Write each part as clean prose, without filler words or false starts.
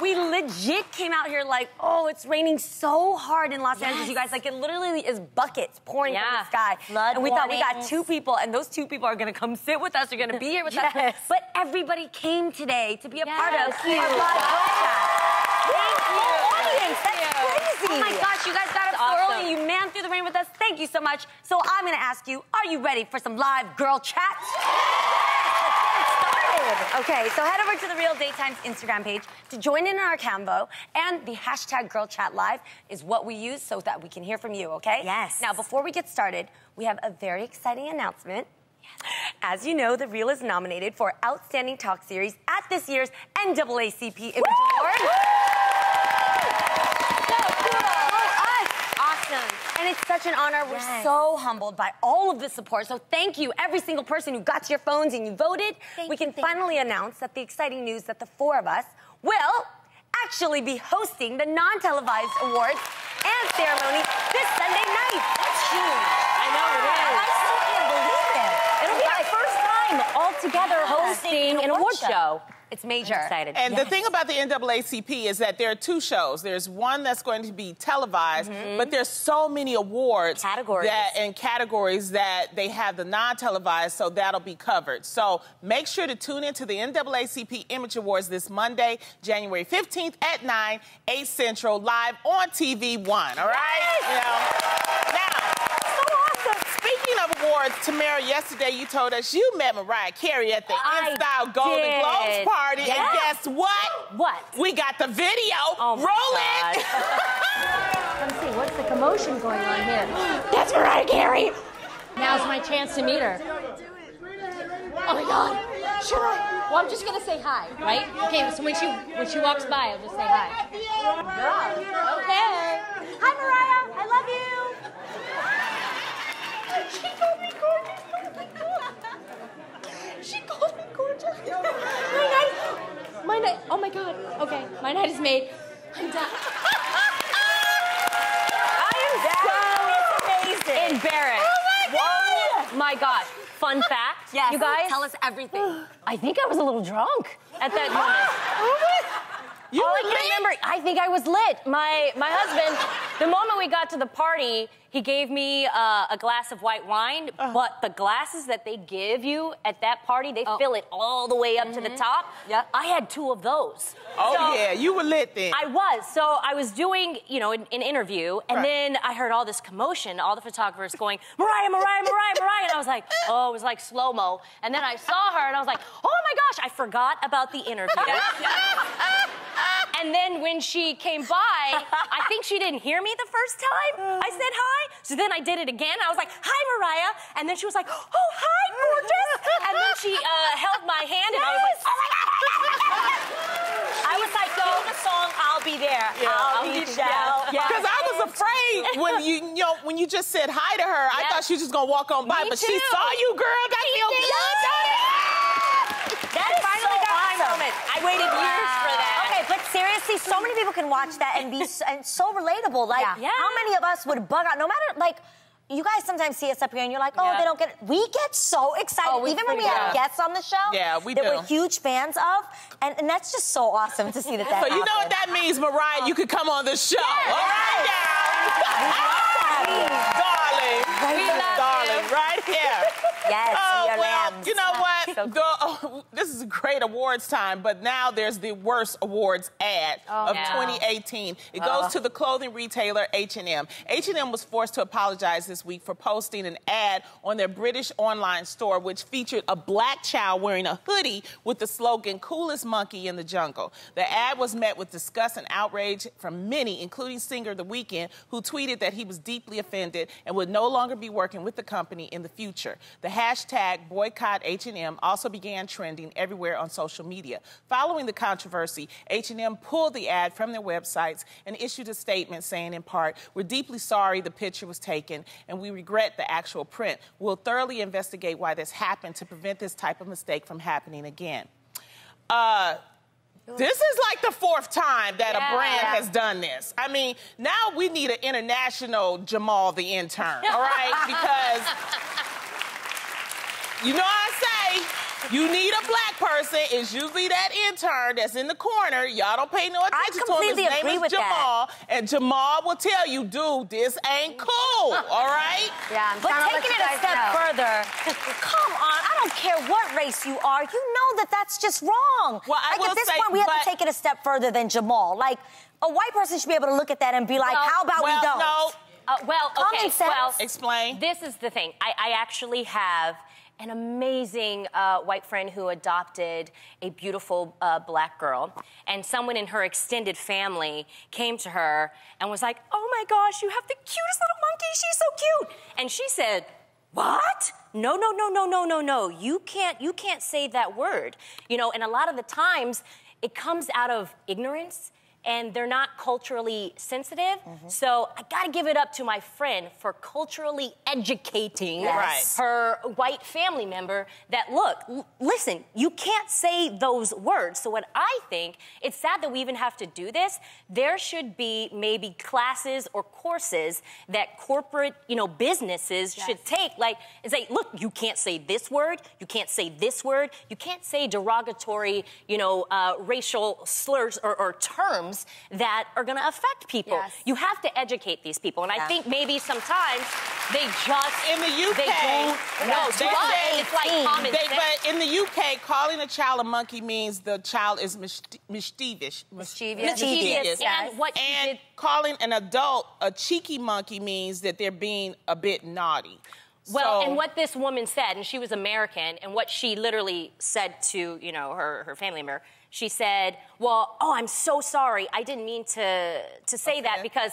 We legit came out here like, oh, it's raining so hard in Los Angeles, you guys. Like, it literally is buckets pouring from the sky. Flood and we thought we got two people, and those two people are going to come sit with us. They're going to be here with us. But everybody came today to be a part of our live podcast. Thank you. That's crazy. Oh, my gosh, you guys got up so early. You man through the rain with us. Thank you so much. So I'm going to ask you, are you ready for some live girl chat? Okay, so head over to The Real Daytime's Instagram page to join in on our convo, and the hashtag GirlChatLive is what we use so that we can hear from you, okay? Yes. Now, before we get started, we have a very exciting announcement. Yes. As you know, The Real is nominated for Outstanding Talk Series at this year's NAACP Image Award. And it's such an honor. We're so humbled by all of the support. So thank you, every single person who got to your phones and you voted. We can finally announce that the exciting news that the four of us will actually be hosting the non-televised awards and ceremony this Sunday night. That's huge. I know it is. I still can't believe it. It'll be our first time all together hosting an award show. It's major. I'm excited. And the thing about the NAACP is that there are two shows. There's one that's going to be televised, but there's so many awards categories that they have the non-televised, so that'll be covered. So make sure to tune in to the NAACP Image Awards this Monday, January 15th at 9, 8 Central, live on TV1, all right? Now, awards, Tamera, yesterday you told us you met Mariah Carey at the InStyle Golden Globes Party, and guess what? What? We got the video. Roll it! Come see, what's the commotion going on here? That's Mariah Carey! Now's my chance to meet her. Oh my God, sure. Well, I'm just gonna say hi, right? Okay, so when she walks by, I'll just say hi. Okay. Hi, Mariah, I love you. She called me gorgeous. She called me gorgeous. My night. Oh my God. Okay, my night is made. I'm done. I am done. It's amazing. Embarrassed. Oh my God. Oh my gosh. Fun fact. Yes. You guys, tell us everything. I think I was a little drunk at that moment. You all I can remember, I think I was lit. My husband, the moment we got to the party, he gave me a glass of white wine, but the glasses that they give you at that party, they fill it all the way up to the top. Yep. I had two of those. Oh, so yeah, you were lit then. I was. So I was doing, you know, an interview, and then I heard all this commotion, all the photographers going, Mariah, Mariah, Mariah, Mariah, and I was like, oh, it was like slow-mo. And then I saw her, and I was like, oh, my gosh, I forgot about the interview. And then when she came by, I think she didn't hear me the first time. I said hi. So then I did it again. I was like, hi, Mariah. And then she was like, oh, hi, gorgeous. And then she held my hand, and I was like, oh, my God. I was like, go the song, I'll be there. Yeah. I'll be there. Because I was afraid when you just said hi to her, I thought she was just going to walk on by. But she saw you, girl. That feels good. That is finally got my moment. I waited years for that. But seriously, so many people can watch that and be so relatable. Like, how many of us would bug out? No matter, like, you guys sometimes see us up here and you're like, oh, they don't get it. We get so excited, even when we have guests on the show that we're huge fans of. And that's just so awesome to see that that happens. So you know what that means, Mariah? You could come on this show. All right, darling. Darling, right here. Yes, you know what? So this is a great awards time, but now there's the worst awards ad of 2018. It goes to the clothing retailer H&M. H&M was forced to apologize this week for posting an ad on their British online store, which featured a black child wearing a hoodie with the slogan, coolest monkey in the jungle. The ad was met with disgust and outrage from many, including singer The Weeknd, who tweeted that he was deeply offended and would no longer be working with the company in the future. The hashtag boycott H&M also began trending everywhere on social media. Following the controversy, H&M pulled the ad from their websites and issued a statement saying, in part, we're deeply sorry the picture was taken and we regret the actual print. We'll thoroughly investigate why this happened to prevent this type of mistake from happening again. This is like the fourth time that a brand has done this. I mean, now we need an international Jamal the Intern, all right? Because you know what I say? You need a black person. It's usually that intern that's in the corner. Y'all don't pay no attention to him. His name is Jamal. That. And Jamal will tell you, dude, this ain't cool, all right? Yeah, I'm taking it a step further, come on, I don't care what race you are. You know that that's just wrong. Well, I like, at this point, we have to take it a step further than Jamal. Like, a white person should be able to look at that and be like, how about we don't? No. Explain. This is the thing. I actually have an amazing white friend who adopted a beautiful black girl. And someone in her extended family came to her and was like, oh my gosh, you have the cutest little monkey. She's so cute. And she said, what? No, no, no, no, no, no, no. You can't say that word. You know, and a lot of the times it comes out of ignorance and they're not culturally sensitive. Mm-hmm. So I gotta give it up to my friend for culturally educating her white family member that, look, listen, you can't say those words. So what I think, it's sad that we even have to do this. There should be maybe classes or courses that corporate, you know, businesses should take, like, and say, look, you can't say this word, you can't say this word, you can't say derogatory, you know, racial slurs or terms that are going to affect people. Yes. You have to educate these people, and I think maybe sometimes they just in the UK it's like common sense. But in the UK, calling a child a monkey means the child is mischievous. Mischievous. And what and calling an adult a cheeky monkey means that they're being a bit naughty. Well, and what this woman said, and she was American, and what she literally said to, you know, her family member, she said, well, oh, I'm so sorry. I didn't mean to say that because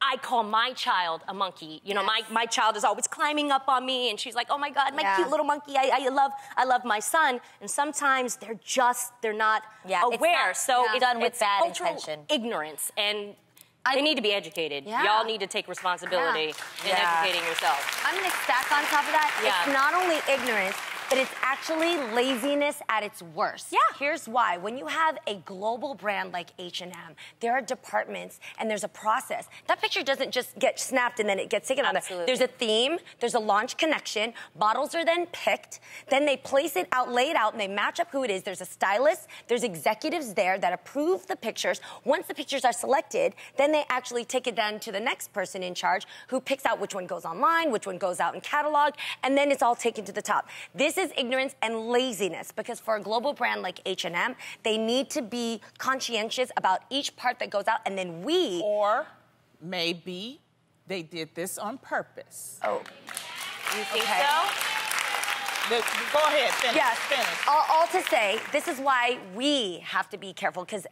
I call my child a monkey. You know, my child is always climbing up on me, and she's like, oh my God, my cute little monkey. I love my son. And sometimes they're not aware. It's not, so it's done with bad intention, ignorance, and they need to be educated. Y'all need to take responsibility in educating yourself. I'm gonna stack on top of that. Yeah. It's not only ignorance, but it's actually laziness at its worst. Yeah. Here's why. When you have a global brand like H&M, there are departments and there's a process. That picture doesn't just get snapped and then it gets taken out there. There's a theme, there's a launch connection, bottles are then picked, then they place it out, lay it out, and they match up who it is. There's a stylist, there's executives there that approve the pictures. Once the pictures are selected, then they actually take it down to the next person in charge who picks out which one goes online, which one goes out in catalog, and then it's all taken to the top. This is ignorance and laziness, because for a global brand like H&M, they need to be conscientious about each part that goes out, and then we... Or maybe they did this on purpose. Oh. You think so? Go ahead, finish, finish. All to say, this is why we have to be careful, because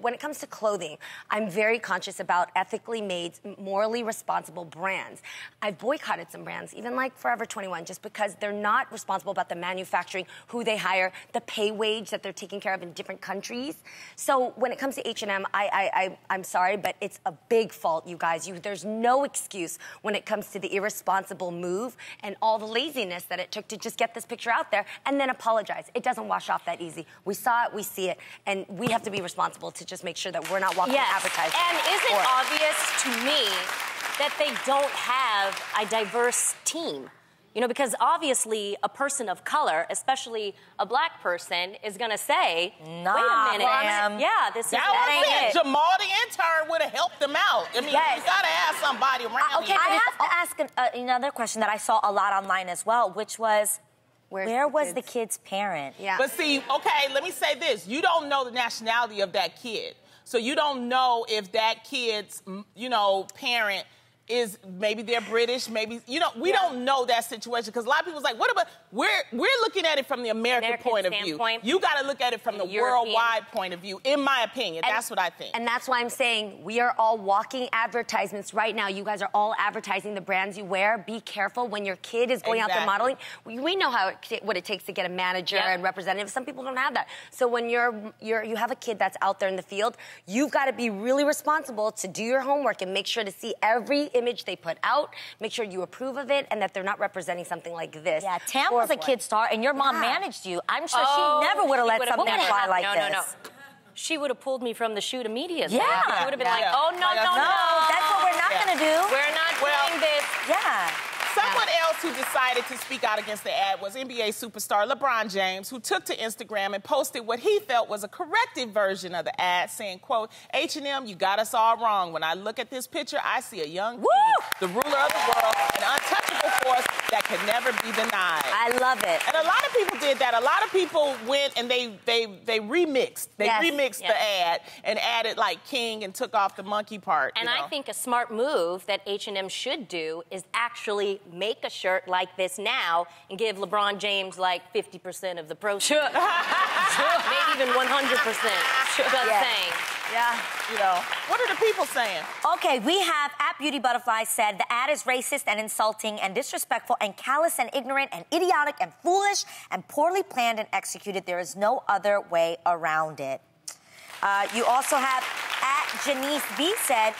when it comes to clothing, I'm very conscious about ethically made, morally responsible brands. I've boycotted some brands, even like Forever 21, just because they're not responsible about the manufacturing, who they hire, the pay wage that they're taking care of in different countries. So when it comes to H&M, I'm sorry, but it's a big fault, you guys. There's no excuse when it comes to the irresponsible move and all the laziness that it took to just get this picture out there and then apologize. It doesn't wash off that easy. We saw it, we see it, and we have to be responsible to just make sure that we're not walking advertising. And is it obvious to me that they don't have a diverse team? You know, because obviously a person of color, especially a black person, is gonna say, wait a minute, that ain't it. Jamal the intern would have helped them out. I mean, you gotta have somebody around you. I have to ask another question that I saw a lot online as well, which was, where was the kid's parent? Yeah. But see, okay, let me say this. You don't know the nationality of that kid. So you don't know if that kid's, you know, parent is, maybe they're British, maybe, you know, we don't know that situation. Because a lot of people's like, what about, we're looking at it from the American point of view. You got to look at it from the worldwide point of view, in my opinion. That's what I think. And that's why I'm saying we are all walking advertisements right now. You guys are all advertising the brands you wear. Be careful when your kid is going out there modeling. We know how what it takes to get a manager and representative. Some people don't have that. So when you have a kid that's out there in the field, you've got to be really responsible to do your homework and make sure to see every image they put out, make sure you approve of it, and that they're not representing something like this. Yeah, Tam was a kid star, and your mom managed you. I'm sure she never would have let something fly like this. No. She would have pulled me from the shoot immediately. Yeah. She would have been like, oh, no, no, no. That's what we're not going to do. We're not doing this. Yeah. Someone else who decided to speak out against the ad was NBA superstar LeBron James, who took to Instagram and posted what he felt was a corrected version of the ad, saying, quote, H&M, you got us all wrong. When I look at this picture, I see a young king, the ruler of the world, an untouchable force that could never be denied. I love it. And a lot of people did that. A lot of people went and they remixed. They remixed the ad and added, like, king and took off the monkey part. And I think a smart move that H&M should do is actually make a shirt like this now and give LeBron James, like, 50% of the proceeds. Sure. Maybe even 100%. Sure. Just saying. Yeah, you know. What are the people saying? Okay, we have at Beauty Butterfly said the ad is racist and insulting and disrespectful and callous and ignorant and idiotic and foolish and poorly planned and executed. There is no other way around it. You also have at Janice B said,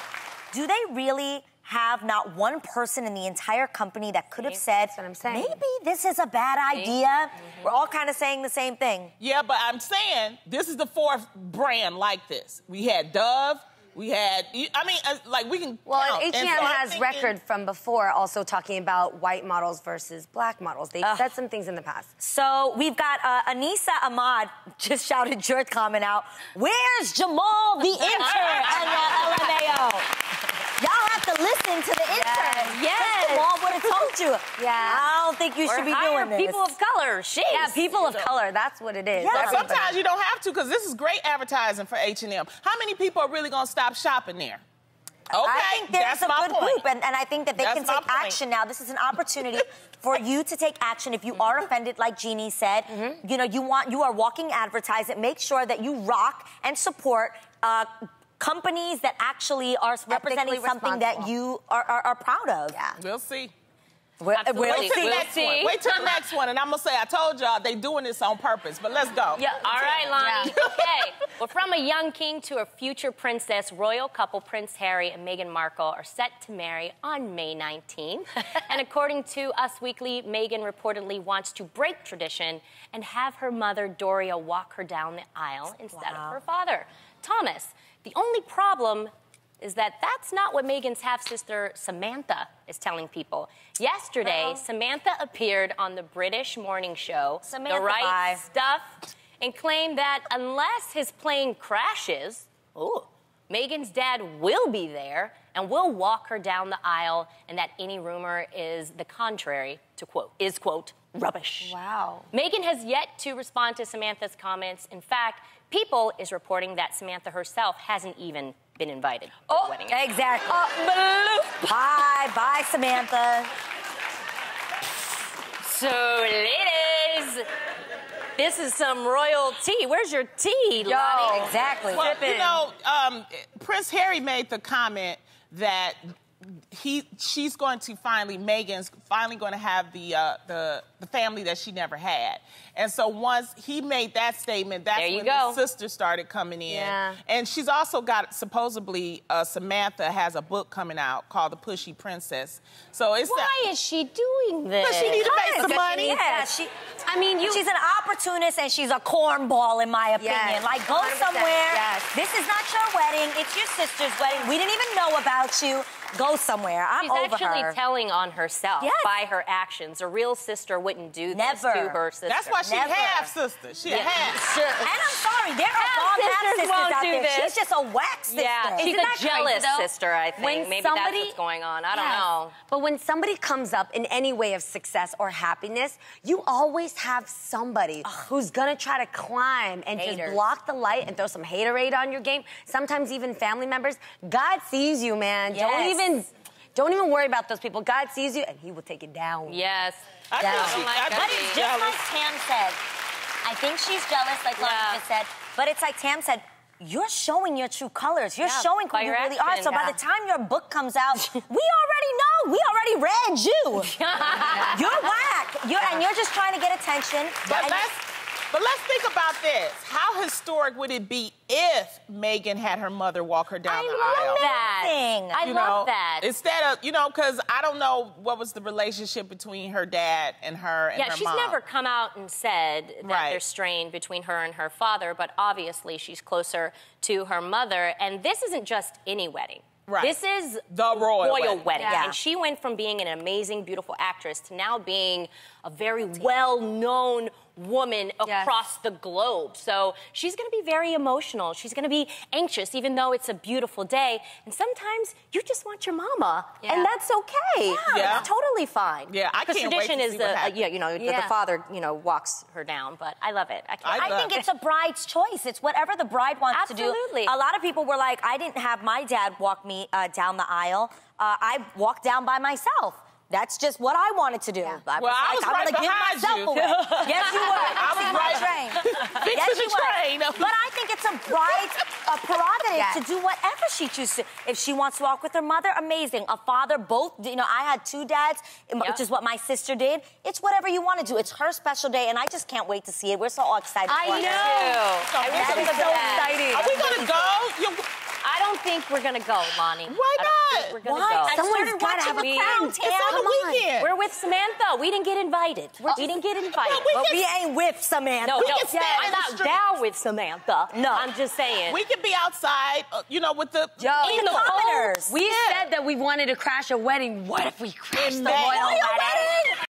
do they really have not one person in the entire company that could have said, maybe this is a bad idea? We're all kind of saying the same thing. Yeah, but I'm saying this is the fourth brand like this. We had Dove. We had, I mean, like, we can count. H&M has record from before also talking about white models versus black models. They've said some things in the past. So we've got Anissa Ahmad just shouted your comment out, where's Jamal the intern? LMAO. Y'all have to listen to the intern. Yes. Jamal would have told you. I don't think you should be doing this. People of color. She's. Yeah, people of color. That's what it is. Yeah. Sometimes you don't have to, because this is great advertising for H&M. How many people are really going to stop shopping there? Okay, I think there's a good group, and I think that they can take action now. This is an opportunity for you to take action. If you are offended, like Jeannie said, you know, you are walking advertising. Make sure that you rock and support companies that actually are representing something that you are proud of. Yeah. We'll see. Wait till the next one. Wait till the next one, and I'm gonna say I told y'all they doing this on purpose. But let's go. Yeah. All right, Loni. Okay. Well, from a young king to a future princess, royal couple Prince Harry and Meghan Markle are set to marry on May 19th. And according to Us Weekly, Meghan reportedly wants to break tradition and have her mother Doria walk her down the aisle instead of her father, Thomas. The only problem is that that's not what Meghan's half-sister Samantha is telling people. Yesterday, Samantha appeared on the British morning show, The Right Stuff, and claimed that unless his plane crashes, Meghan's dad will be there and will walk her down the aisle, and that any rumor is the contrary to quote, rubbish. Wow. Meghan has yet to respond to Samantha's comments. In fact, People is reporting that Samantha herself hasn't even been invited to the wedding. Exactly. Bye, Samantha. So, ladies, this is some royal tea. Where's your tea, Loni? Exactly. Well, you know, Prince Harry made the comment that she's going to finally, Meghan's finally going to have the family that she never had. And so once he made that statement, that's when his sister started coming in. Yeah. And she's also got, supposedly, Samantha has a book coming out called The Pushy Princess. So it's Why is she doing this? Because she needs to make some money. She's an opportunist and she's a cornball, in my opinion. Yes. Like, go 100%. Somewhere. Yes. This is not your wedding. It's your sister's wedding. We didn't even know about you. Go somewhere. I'm over her. She's actually telling on herself by her actions. A real sister wouldn't do this to her sister. That's why she's half-sister. She's half. Sure. And I'm sorry, there are half-sisters out there. She's just a whack sister. Yeah, she's a jealous sister, I think. Maybe that's what's going on. I don't know. But when somebody comes up in any way of success or happiness, you always have somebody who's going to try to climb and just block the light and throw some haterade on your game. Sometimes even family members. God sees you, man. Don't even Don't even worry about those people. God sees you, and he will take it down. Yes. But it's just like Tam said. I think she's jealous, like Loni just said. But it's like Tam said, you're showing your true colors. You're showing who you really are. So by the time your book comes out, we already know. We already read you. You're whack. And you're just trying to get attention. But let's think about this. How historic would it be if Meghan had her mother walk her down the aisle? I love that. I love that. Instead of, you know, because I don't know what was the relationship between her dad and her and her mom. Yeah, she's never come out and said that there's strain between her and her father, but obviously she's closer to her mother. And this isn't just any wedding. Right. This is the royal wedding. Yeah. And she went from being an amazing, beautiful actress to now being a very well-known woman across the globe. So she's going to be very emotional. She's going to be anxious, even though it's a beautiful day. And sometimes you just want your mama, and that's okay. Yeah, that's totally fine. Yeah, I can't tradition wait to is see the what you know the father walks her down. But I love it. I think it's a bride's choice. It's whatever the bride wants to do. Absolutely. A lot of people were like, I didn't have my dad walk me down the aisle. I walked down by myself. That's just what I wanted to do. Yeah. I was like, I'm gonna give myself away. Yes, you were. I was right. But I think it's a bride's prerogative to do whatever she chooses to. If she wants to walk with her mother, amazing. A father, both, you know, I had two dads, which is what my sister did. It's whatever you want to do. It's her special day, and I just can't wait to see it. We're so all excited. I know. It was so exciting. Are we gonna go? I don't think we're gonna go, Loni. Why not? We're gonna go. Someone's gotta have a crown. It's on the weekend. We're with Samantha. We didn't get invited. We didn't get invited. But we ain't with Samantha. No. I'm not down with Samantha. No, I'm just saying. We could be outside, you know, with the commoners. We said that we wanted to crash a wedding. What if we crashed the royal wedding?